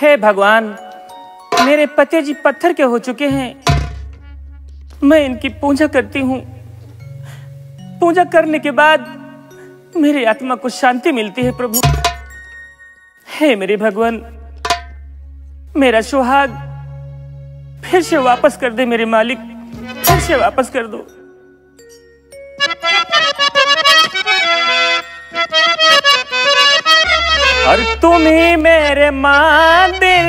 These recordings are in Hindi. हे भगवान, मेरे पिताजी पत्थर के हो चुके हैं। मैं इनकी पूजा करती हूँ। पूजा करने के बाद मेरी आत्मा को शांति मिलती है प्रभु। हे मेरे भगवान, मेरा सुहाग फिर से वापस कर दे मेरे मालिक, फिर से वापस कर दो। और तुम ही मेरे मंदिर,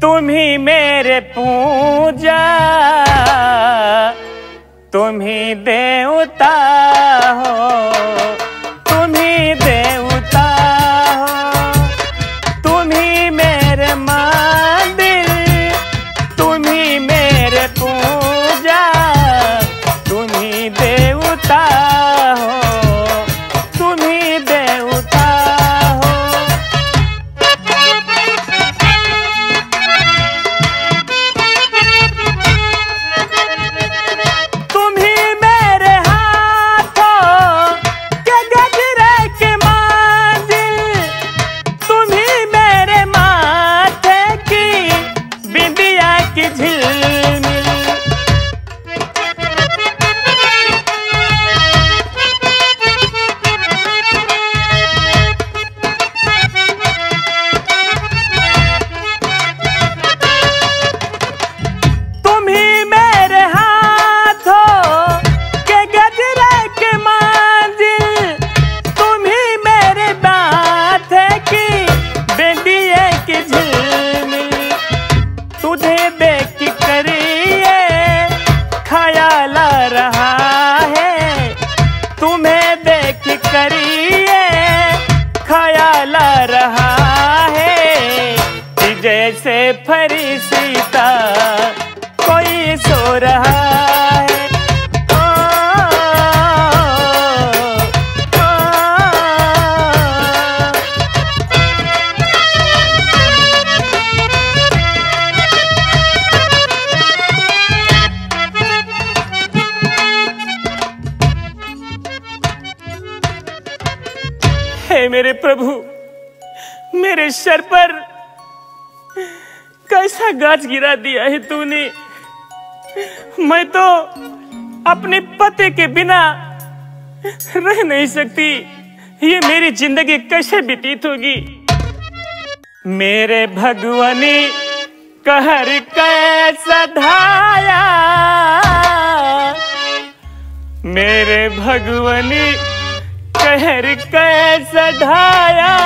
तुम ही मेरे पूजा, तुम ही देवता हो, तुम ही देवता हो। तुम ही मेरे मंदिर, तुम ही मेरे पूजा, तुम ही देवता हो, तुम ही देवता हो। तुम ही मेरे हाथों के गजरे के मंजिल, तुम ही मेरे माथे की बिंदिया की झिलमिल। तुम ही मेरे हाथों के गजरे के मंजिल, तुम ही मेरे बात की बेदिए की झिलमिल। तुझे देख करिए ख्याल रहा है, तुम्हें देख करिए ख्याल रहा है, कि जैसे फरिश्ता कोई सो रहा है। हे मेरे प्रभु, मेरे सर पर कैसा गाज गिरा दिया है तूने। मैं तो अपने पते के बिना रह नहीं सकती। ये मेरी जिंदगी कैसे व्यतीत होगी। मेरे भगवानी कहर कैसा ढाया, मेरे भगवानी कहर कैसा ढाया,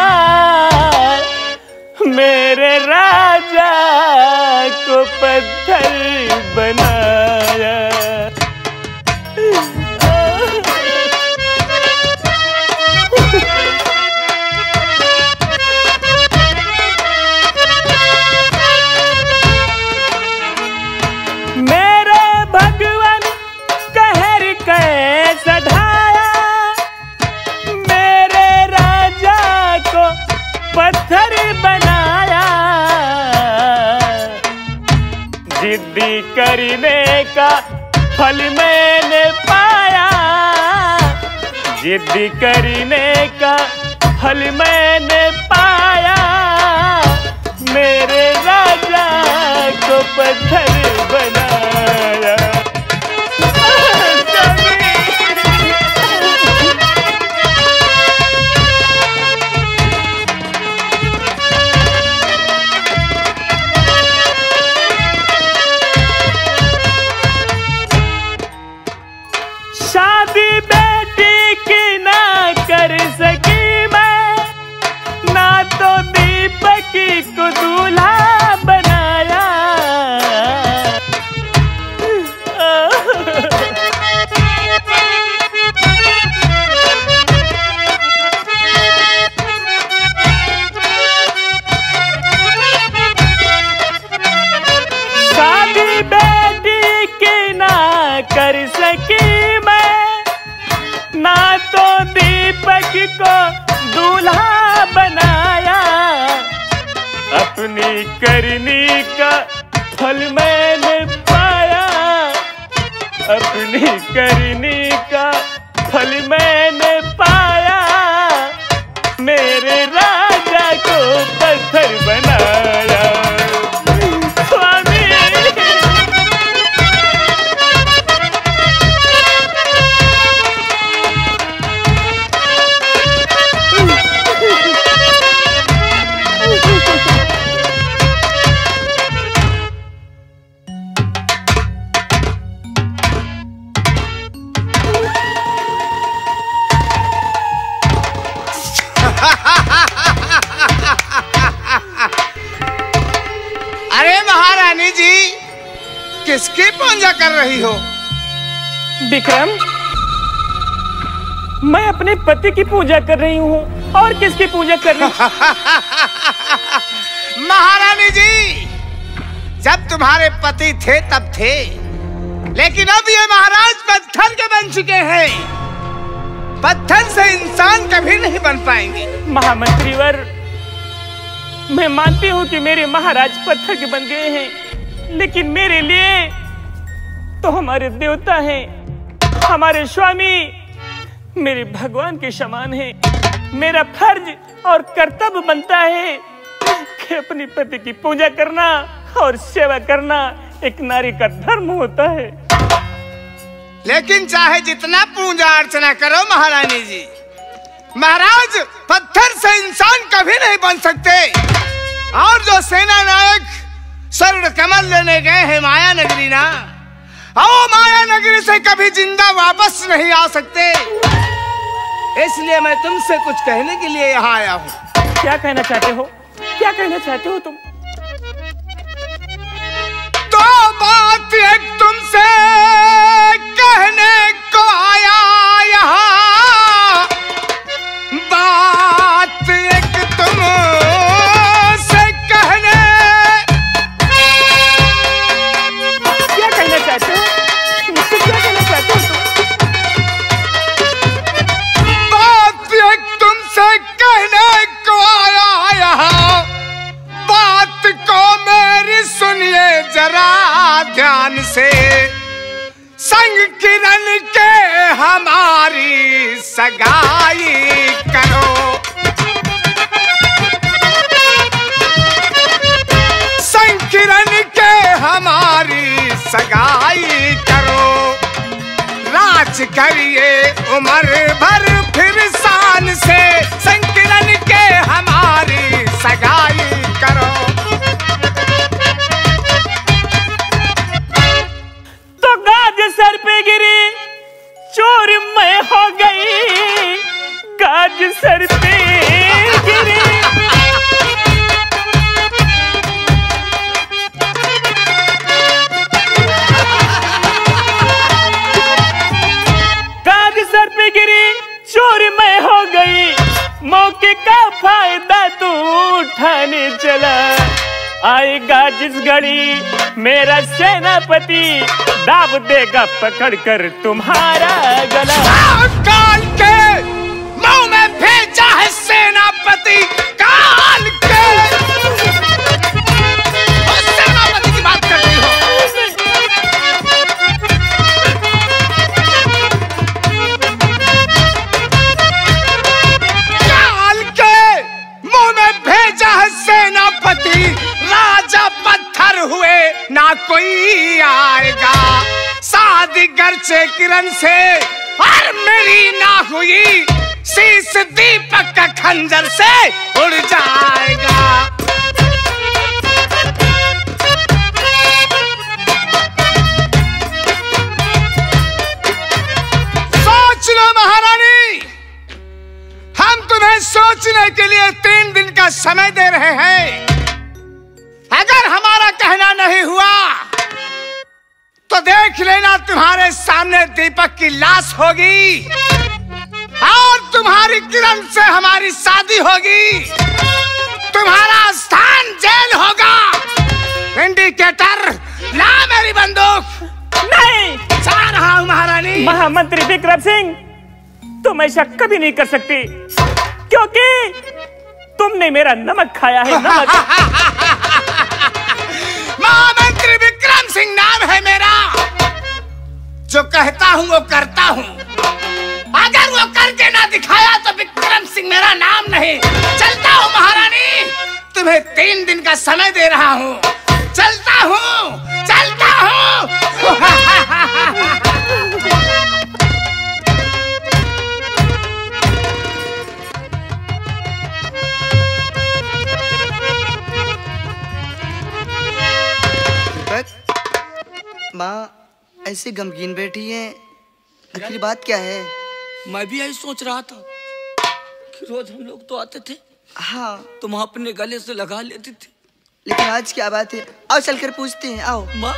मेरे राजा को पत्थर बनाया। मेरे भगवान कहर कैसा ढाया, मेरे राजा को पत्थर बनाया। जिद्दी करने का फल मैंने पाया, जिद्दी करने का फल मैंने पाया, मेरे राजा को पत्थर बनाया। शादी बेटी की ना कर सकी मैं, ना तो दीपक को दूल्हा बनाया। शादी बेटी की ना कर सकी, ना तो दीपक को दूल्हा बनाया। अपनी करनी का फल मैंने पाया, अपनी करनी का फल मैंने पाया, मेरे राजा को पत्थर बनाया। किसकी पूजा कर रही हो? विक्रम, मैं अपने पति की पूजा कर रही हूँ, और किसकी पूजा कर रही हूँ? महारानी जी, जब तुम्हारे पति थे तब थे, लेकिन अब ये महाराज पत्थर के बन चुके हैं। पत्थर से इंसान कभी नहीं बन पाएंगे। महामंत्रीवर, मैं मानती हूँ कि मेरे महाराज पत्थर के बन गए हैं, लेकिन मेरे लिए तो हमारे देवता हैं, हमारे स्वामी मेरे भगवान के समान हैं। मेरा फर्ज और कर्तव्य बनता है कि अपने पति की पूजा करना और सेवा करना एक नारी का धर्म होता है। लेकिन चाहे जितना पूजा अर्चना करो महारानी जी, महाराज पत्थर से इंसान कभी नहीं बन सकते। और जो सेना नायक स्वर्ण कमल लेने गए हैं माया नगरी ना, और माया नगरी से कभी जिंदा वापस नहीं आ सकते। इसलिए मैं तुमसे कुछ कहने के लिए यहाँ आया हूँ। क्या कहना चाहते हो? क्या कहना चाहते हो तुम? तो बात एक तुमसे कहने को आया यहाँ, बात एक तुमसे कहने। क्या कहना चाहते हो? मुझसे क्या कहना चाहते हो? बात एक तुमसे कहने को आया यहाँ, बात को मेरी सुनिए जरा ध्यान से। संग किरण के हमारी सगाई करो, संग किरण के हमारी सगाई करो। राज करिए उम्र भर फिर शान से, संग किरण के हमारी सगाई करो। सर पे गिरी चोर मैं हो गई, गाज सर पे गिरी। गाज सर पे गिरी चोर मैं हो गई, मौके का फायदा तू उठाने चला। आएगा जिस घड़ी मेरा सेनापति, दाब देगा पकड़ कर तुम्हारा गला। काल के मुंह में भेजा है सेनापति, काल के। ओ सेनापति की बात कर रही हो। काल के मुंह में भेजा है सेनापति, राजा पत्थर हुए ना कोई आएगा। शादी गर्चे किरण से और मेरी ना हुई, शीश दीपक का खंजर से उड़ जाएगा। सोच लो महारानी, हम तुम्हें सोचने के लिए 3 दिन का समय दे रहे हैं। अगर हमारा कहना नहीं हुआ तो देख लेना, तुम्हारे सामने दीपक की लाश होगी और तुम्हारी किरण से हमारी शादी होगी। तुम्हारा स्थान जेल होगा। इंडिकेटर ला मेरी बंदूक। नहीं जा रहा हूँ महारानी। महामंत्री विक्रम सिंह, तुम ऐसा कभी नहीं कर सकती, क्योंकि तुमने मेरा नमक खाया है। नमक। महामंत्री विक्रम सिंह नाम है मेरा। जो कहता हूँ वो करता हूँ, अगर वो करके ना दिखाया तो विक्रम सिंह मेरा नाम नहीं। चलता हूँ महारानी, तुम्हें 3 दिन का समय दे रहा हूँ। चलता हूँ, चलता हूँ। माँ ऐसे गमगीन बैठी है, आखिर बात क्या है? मैं भी यही सोच रहा था कि रोज हम लोग तो आते थे। हाँ, तुम अपने गले से लगा लेती थी, लेकिन आज क्या बात है? आओ चलकर पूछते हैं। आओ माँ,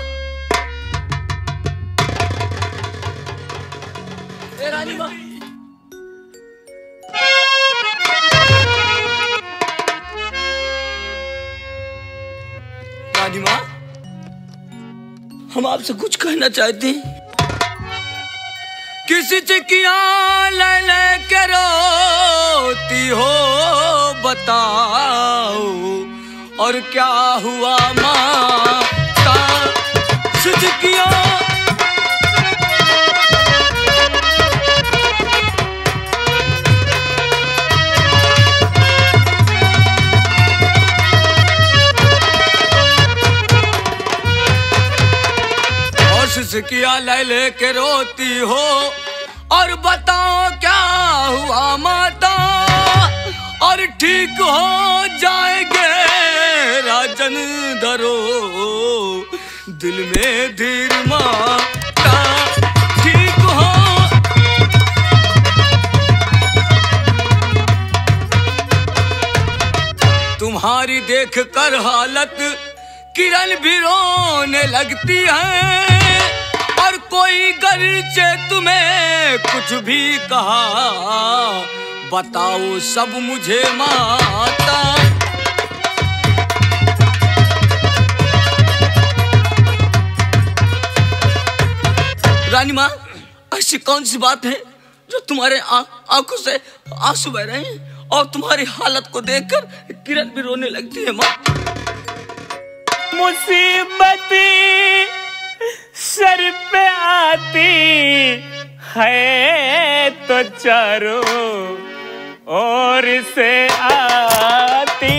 ले रानी माँ। रानी माँ, हम आपसे कुछ कहना चाहते हैं। किसी चिकिया ले लेकर रोती हो बताओ, और क्या हुआ माता चिकिया किया ले लेके रोती हो, और बताओ क्या हुआ माता, और ठीक हो जाएंगे राजन धरो दिल में धीर माता, ठीक हो। तुम्हारी देख कर हालत किरण भी रोने लगती है, और कोई गरचे तुम्हें कुछ भी कहा बताओ सब मुझे माता। रानी माँ, ऐसी कौन सी बात है जो तुम्हारे आंखों से आंसू बह रहे हैं और तुम्हारी हालत को देखकर किरण भी रोने लगती है माँ? मुसीबत सर पे आती है तो चारों ओर से आती।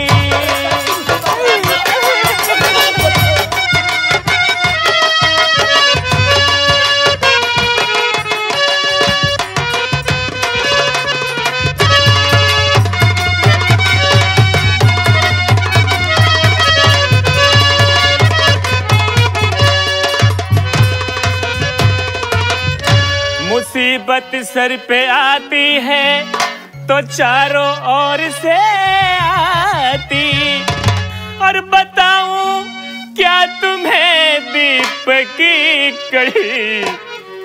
मुसीबत सर पे आती है तो चारों ओर से आती, और बताऊं क्या तुम्हें दीप की कड़ी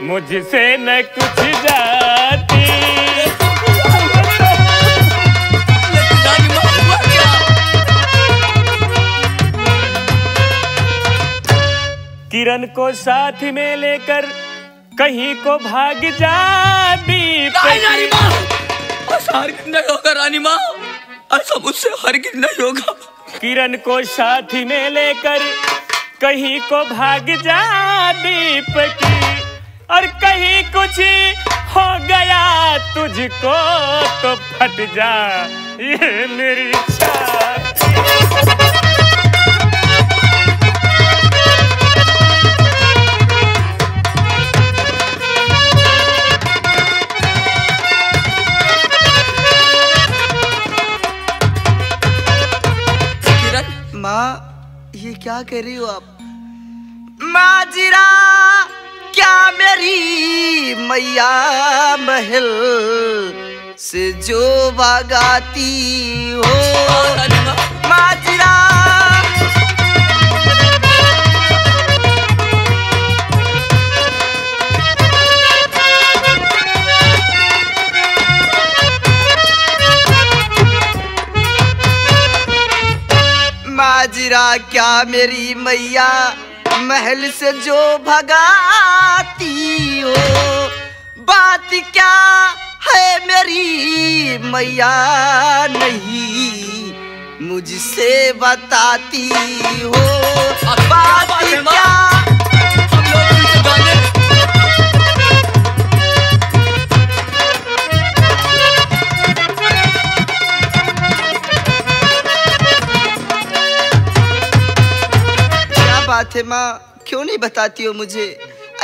मुझसे न कुछ जाती। किरण को साथ में लेकर कहीं को भाग जाती। रानी माँ, ऐसा हरगिज़ नहीं होगा। रानी माँ, ऐसा मुझसे हरगिज़ नहीं होगा। किरण को साथ में लेकर कहीं को भाग जा दीप की, और कहीं कुछ हो गया तुझको तो फट जा ये मेरी छाती। माँ, ये क्या कर रही हो आप? माजरा क्या मेरी मैया महल से जो भागाती हो? माजरा क्या मेरी मैया महल से जो भगाती हो? बात क्या है मेरी मैया नहीं मुझसे बताती हो? बात क्या बात है माँ, क्यों नहीं बताती हो मुझे?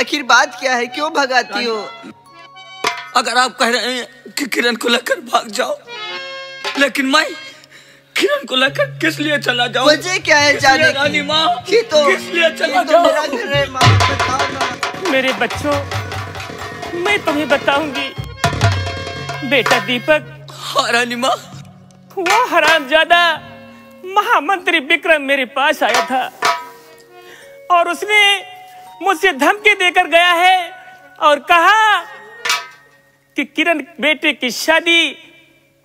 आखिर बात क्या है, क्यों भगाती हो? अगर आप कह रहे हैं कि किरण को लेकर भाग जाओ, लेकिन मैं किरण को लेकर किस लिए चला जाऊं? मुझे क्या है जाने की माँ, किस लिए चला जाऊं? मेरे बच्चों, मैं तुम्हें बताऊंगी। बेटा दीपक, हाँ रानी माँ, वो हरामजादा महामंत्री विक्रम मेरे पास आया था और उसने मुझसे धमकी देकर गया है और कहा कि किरण बेटे की शादी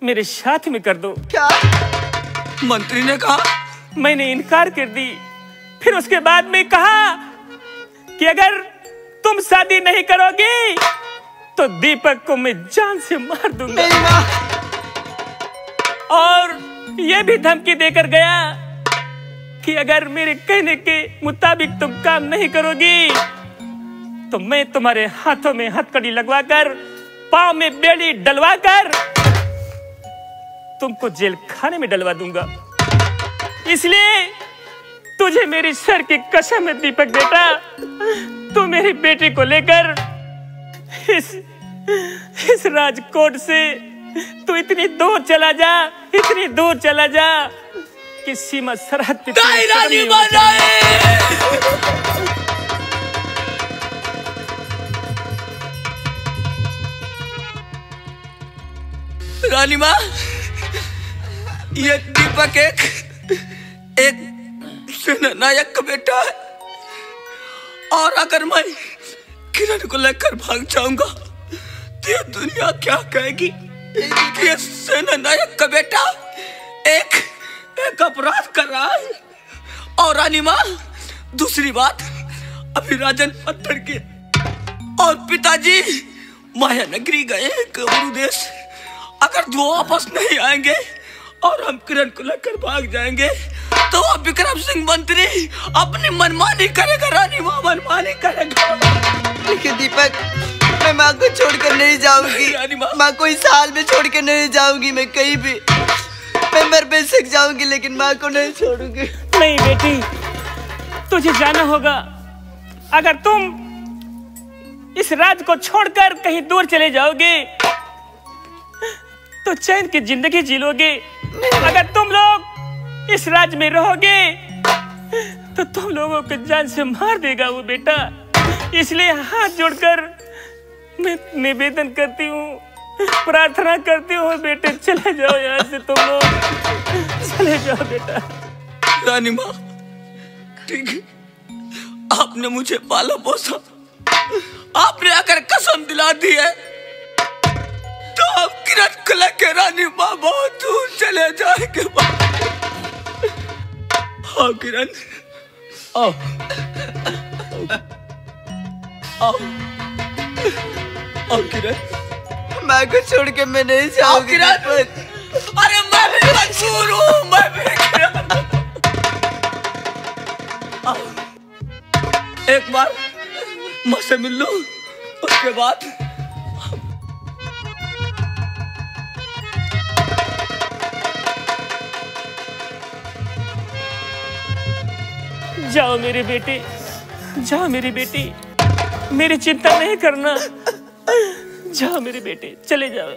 मेरे साथ में कर दो। क्या? मंत्री ने कहा? मैंने इनकार कर दी। फिर उसके बाद में कहा कि अगर तुम शादी नहीं करोगी तो दीपक को मैं जान से मार दूंगा। और यह भी धमकी देकर गया कि अगर मेरे कहने के मुताबिक तुम काम नहीं करोगी तो मैं तुम्हारे हाथों में हथकड़ी लगवाकर पाँव में बेड़ी डलवाकर तुमको जेल खाने में डलवा दूंगा। इसलिए तुझे मेरी सर की कसम है दीपक बेटा, तू मेरी बेटी को लेकर इस राजकोट से तू इतनी दूर चला जा कि सीमा सरहद पे रानी बनाए। रानी माँ, ये दीपक एक सेनानायक बेटा है, और अगर मैं किरण को लेकर भाग जाऊंगा तो ये दुनिया क्या कहेगी कि ये सेनानायक का बेटा एक अपराध कर रहा है। और रानी माँ, दूसरी बात, अभिराजन पत्थर के और पिताजी माया नगरी गए गुरुदेश, अगर वो वापस नहीं आएंगे और हम किरण को लेकर भाग जाएंगे तो विक्रम सिंह मंत्री अपनी मनमानी करेगा। रानी माँ, मनमानी करेगा। लेकिन दीपक, मैं माँ को छोड़कर नहीं जाऊंगी। रानी माँ, माँ को इस हाल में छोड़कर नहीं जाऊंगी। मैं कहीं भी मेंबर पे सक जाऊंगी लेकिन माँ को नहीं छोड़ूंगी। नहीं बेटी, तुझे जाना होगा। अगर तुम इस राज को छोड़कर कहीं दूर चले जाओगे तो चैन की जिंदगी जी लोगे। अगर तुम लोग इस राज्य में रहोगे तो तुम लोगों को जान से मार देगा वो बेटा। इसलिए हाथ जोड़कर मैं निवेदन करती हूँ, प्रार्थना करती हूँ, बेटे चले जाओ यहाँ से, तुम लोग चले जाओ बेटा। रानी माँ, ठीक है, आपने मुझे पाला पोसा, आपने आकर कसम दिला दी है तो आप किरण को लेकर रानी माँ बहुत दूर चले जाएंगे। हाँ किरण, आओ आओ आओ किरण, माँ को छोड़ के मैं नहीं जाऊंगी। अरे मैं भी मजबूर हूँ, मैं भी किरण। एक बार माँ से मिल लूँ, उसके बाद जाओ मेरे बेटे, जाओ मेरी बेटी, मेरी चिंता नहीं करना, जाओ मेरे बेटे, चले जाओ।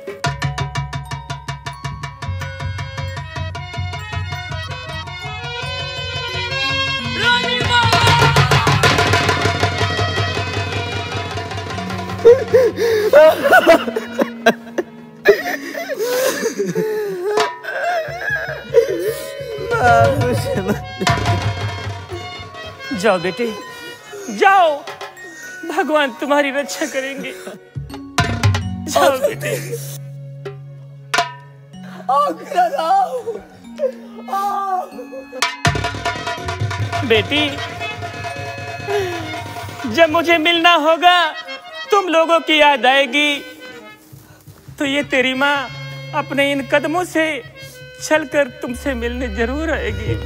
रानी माँ, मुझे मत, जाओ बेटे, जाओ, भगवान तुम्हारी रक्षा करेंगे। जाओ बेटे, बेटी, जब मुझे मिलना होगा तुम लोगों की याद आएगी तो ये तेरी माँ अपने इन कदमों से चलकर तुमसे मिलने जरूर आएगी।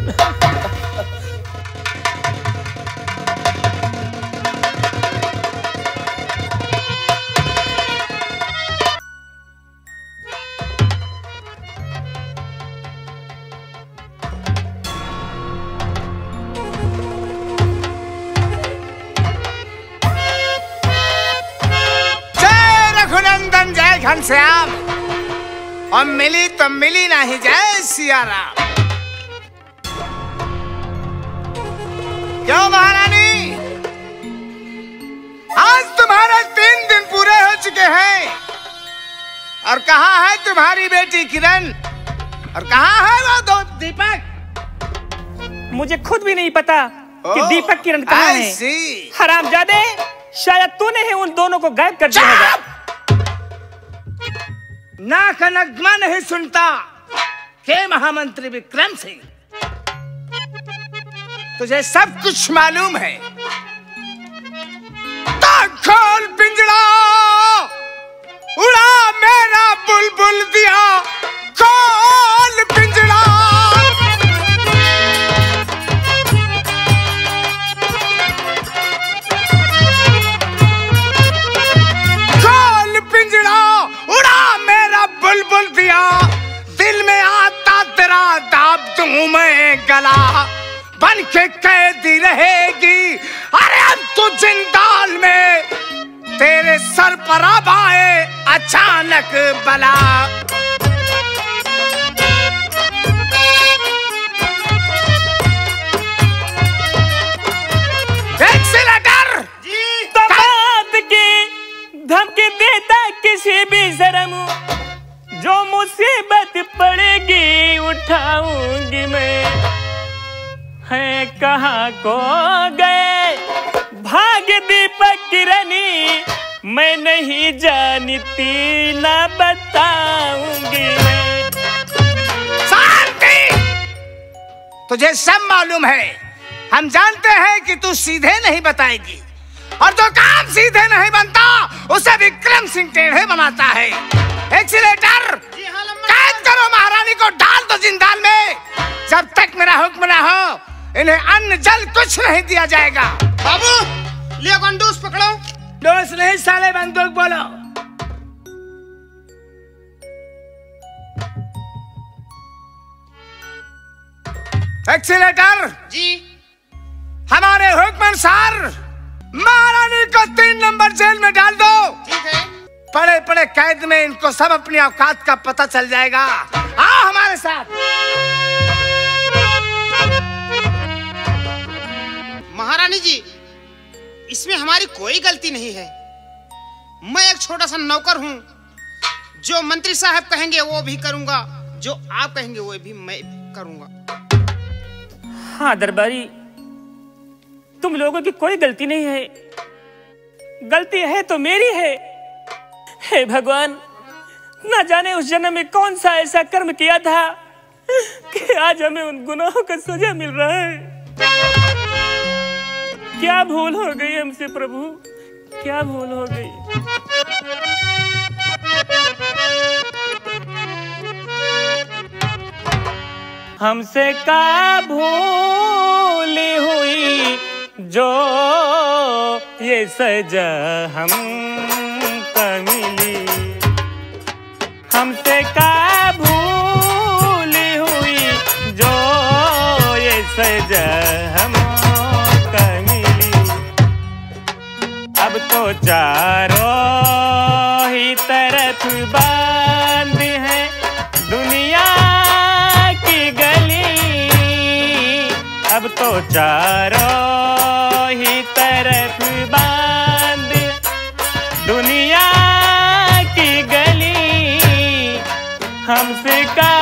श्याम और मिली तो मिली नहीं, जय सिया राम। क्यों महारानी, आज तुम्हारा 3 दिन पूरे हो चुके हैं और कहाँ है तुम्हारी बेटी किरण और कहाँ है वो दो दीपक? मुझे खुद भी नहीं पता कि दीपक किरण कहाँ है। हरामजादे, शायद तूने ही उन दोनों को गायब कर दिया होगा। ना कनगमा नहीं सुनता के महामंत्री विक्रम सिंह, तुझे सब कुछ मालूम है। खोल पिंजड़ा उड़ा मेरा बुलबुल दिया, खोल पिंजड़ा बुलबुल दिया, दिल में आता तेरा दाब दूं मैं गला, बन के कैदी रहेगी। अरे अब तो जिंदाल में तेरे सर पर अब आए अचानक बला। जी तबाद की धमकी देता किसी भी शर्म, जो मुसीबत पड़ेगी उठाऊंगी मैं। है कहाँ को गए भाग दीपक किरनी, मैं नहीं जानती ना बताऊंगी मैं। शांति, तुझे सब मालूम है। हम जानते हैं कि तू सीधे नहीं बताएगी, और जो काम सीधे नहीं बनता उसे विक्रम सिंह टेढ़े बनाता है। एक्सीलेटर कैद करो महारानी को, डाल दो जिंदाल में। जब तक मेरा हुक्म ना हो इन्हें अन्न जल कुछ नहीं दिया जाएगा। बाबू लिया बंदूक पकड़ो। दोस्त नहीं साले, बंदूक बोलो। एक्सीलेटर जी, हमारे हुक्मानुसार महारानी को 3 नंबर जेल में डाल दो। ठीक है। पड़े पड़े कैद में इनको सब अपनी औकात का पता चल जाएगा। आओ हमारे साथ। महारानी जी, इसमें हमारी कोई गलती नहीं है। मैं एक छोटा सा नौकर हूँ, जो मंत्री साहब कहेंगे वो भी करूँगा, जो आप कहेंगे वो भी मैं करूँगा। हाँ दरबारी, तुम लोगों की कोई गलती नहीं है। गलती है तो मेरी है। हे भगवान, ना जाने उस जन्म में कौन सा ऐसा कर्म किया था कि आज हमें उन गुनाहों का सजा मिल रहा है। क्या भूल हो गई हमसे प्रभु, क्या भूल हो गई। हमसे क्या भूल हुई जो ये सजा हम मिली। हमसे का भूल हुई जो ये सजा हमको मिली। अब तो चारों ही तरफ बंद है दुनिया की गली। अब तो चारों ही तरफ बंद दुनिया की गली। हमसे का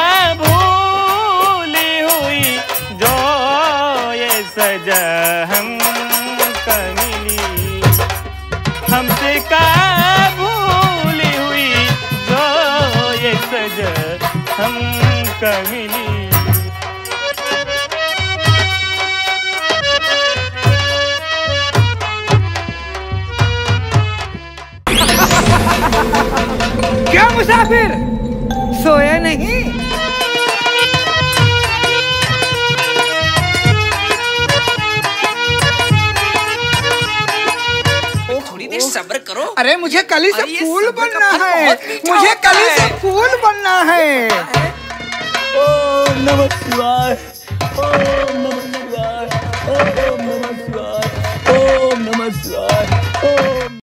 भूल हुई जो ये सजा हमको मिली। हमसे का भूल हुई जो ये सजा हमको मिली। क्या मुसाफिर सोया नहीं? ओ थोड़ी देर सब्र करो। अरे मुझे कली से फूल बनना है, मुझे कली से फूल बनना है। ओम नमः शिवाय।